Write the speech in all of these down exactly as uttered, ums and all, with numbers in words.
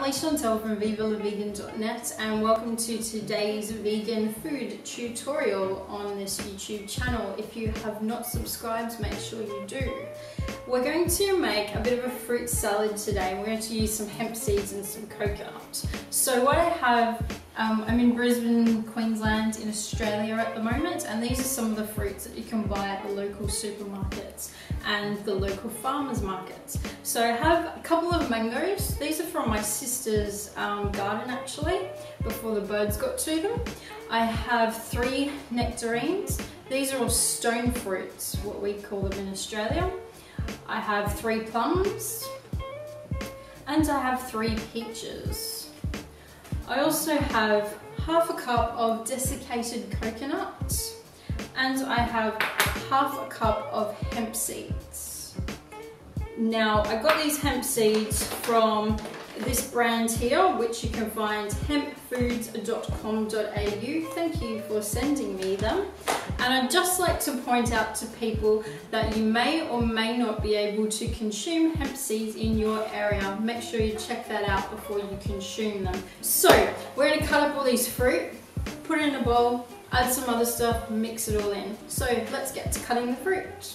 I'm Leigh-Chantelle from Viva La Vegan dot net and welcome to today's vegan food tutorial on this YouTube channel. If you have not subscribed, make sure you do. We're going to make a bit of a fruit salad today. We're going to use some hemp seeds and some coconut. So what I have, um, I'm in Brisbane, Queensland in Australia at the moment, and these are some of the fruits that you can buy at the local supermarkets and the local farmers markets. So I have a couple of mangoes. These are from my sister's um, garden actually, before the birds got to them. I have three nectarines. These are all stone fruits, what we call them in Australia. I have three plums and I have three peaches. I also have half a cup of desiccated coconut and I have half a cup of hemp seeds. Now I got these hemp seeds from this brand here, which you can find hemp foods dot com dot A U. Thank you for sending me them. And I'd just like to point out to people that you may or may not be able to consume hemp seeds in your area. Make sure you check that out before you consume them. So we're going to cut up all these fruit, put it in a bowl, add some other stuff, mix it all in. So let's get to cutting the fruit.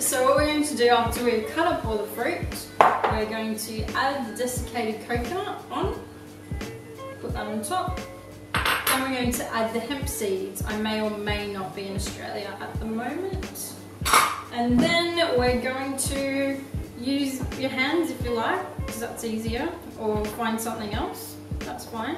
So what we're going to do after we've cut up all the fruit, we're going to add the desiccated coconut on, put that on top, and we're going to add the hemp seeds. I may or may not be in Australia at the moment. And then we're going to use your hands if you like, because that's easier, or find something else, that's fine.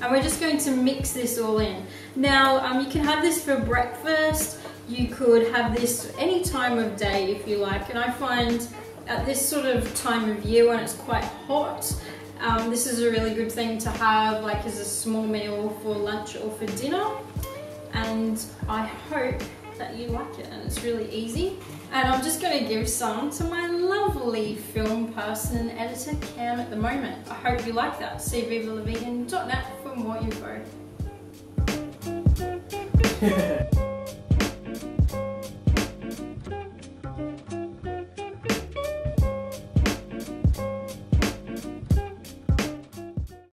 And we're just going to mix this all in. Now um, you can have this for breakfast. You could have this any time of day if you like, and I find at this sort of time of year when it's quite hot, um, this is a really good thing to have like as a small meal for lunch or for dinner, and I hope that you like it and it's really easy. And I'm just going to give some to my lovely film person and editor Cam at the moment. I hope you like that. See Viva La Vegan dot net for more info.